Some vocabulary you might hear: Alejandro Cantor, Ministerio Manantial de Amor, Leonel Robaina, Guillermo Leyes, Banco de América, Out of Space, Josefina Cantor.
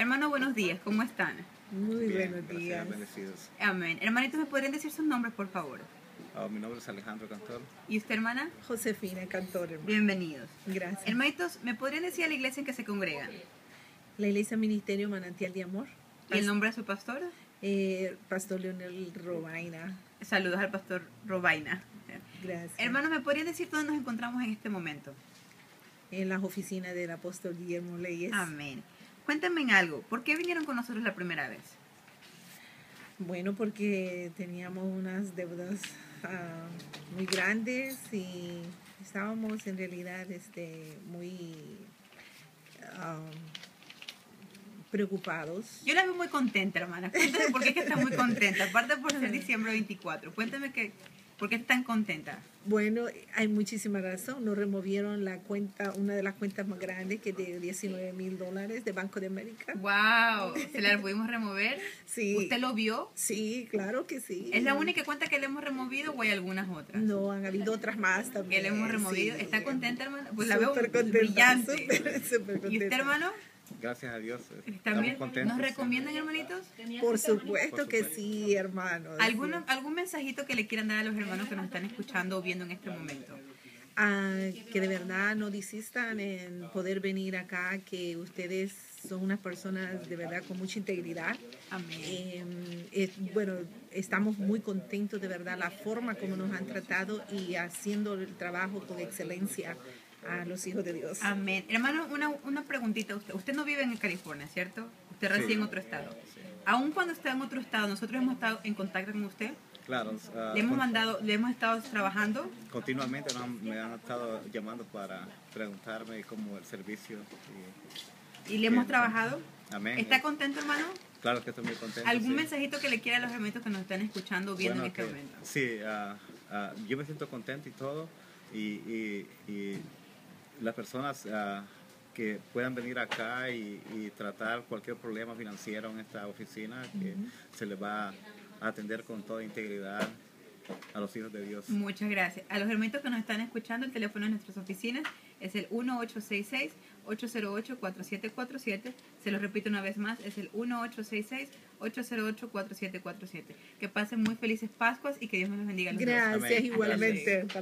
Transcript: Hermano, buenos días, ¿cómo están? Muy bien, buenos días. Bendecidos. Amén. Hermanitos, ¿me podrían decir sus nombres, por favor? Mi nombre es Alejandro Cantor. ¿Y usted, hermana? Josefina Cantor, hermano. Bienvenidos. Gracias. Hermanitos, ¿me podrían decir a la iglesia en que se congregan? La iglesia Ministerio Manantial de Amor. ¿Y el nombre de su pastor? Pastor Leonel Robaina. Saludos al pastor Robaina. Gracias. Hermanos, ¿me podrían decir dónde nos encontramos en este momento? En las oficinas del apóstol Guillermo Leyes. Amén. Cuéntenme en algo, ¿por qué vinieron con nosotros la primera vez? Bueno, porque teníamos unas deudas muy grandes y estábamos en realidad muy preocupados. Yo la veo muy contenta, hermana. Cuéntame por qué está muy contenta, aparte por ser diciembre 24. Cuéntame por qué están contenta. Bueno, hay muchísima razón. Nos removieron la cuenta, una de las cuentas más grandes, que es de $19,000 de Banco de América. ¡Wow! ¿Se la pudimos remover? Sí. ¿Usted lo vio? Sí, claro que sí. ¿Es la única cuenta que le hemos removido o hay algunas otras? No, han habido otras más también. ¿Que le hemos removido? Sí. ¿Está contenta, hermana? Pues la veo brillante. Súper contenta. ¿Y usted, hermano? Gracias a Dios. ¿También nos recomiendan, hermanitos? Por supuesto que sí, hermanos. ¿Algún mensajito que le quieran dar a los hermanos que nos están escuchando o viendo en este momento? Que de verdad no desistan en poder venir acá, que ustedes son unas personas de verdad con mucha integridad. Amén. Bueno, estamos muy contentos de verdad la forma como nos han tratado y haciendo el trabajo con excelencia a los hijos de Dios. Amén. Hermano, una preguntita. Usted no vive en California, ¿cierto? Usted reside en otro estado. Sí. Aún cuando está en otro estado, nosotros hemos estado en contacto con usted. Claro. Le hemos estado trabajando. Continuamente me han estado llamando para preguntarme cómo el servicio. ¿Y le hemos trabajado? Amén. ¿Está contento, hermano? Claro que estoy muy contento. ¿Algún mensajito que le quiera a los hermanos que nos están escuchando o viendo en este momento? Sí. Yo me siento contento y todo. Y las personas que puedan venir acá y tratar cualquier problema financiero en esta oficina, que se les va a atender con toda integridad a los hijos de Dios. Muchas gracias. A los hermanitos que nos están escuchando, el teléfono de nuestras oficinas es el 1-866-808-4747. Se lo repito una vez más, es el 1-866-808-4747. Que pasen muy felices Pascuas y que Dios nos bendiga. Gracias, igualmente. Gracias.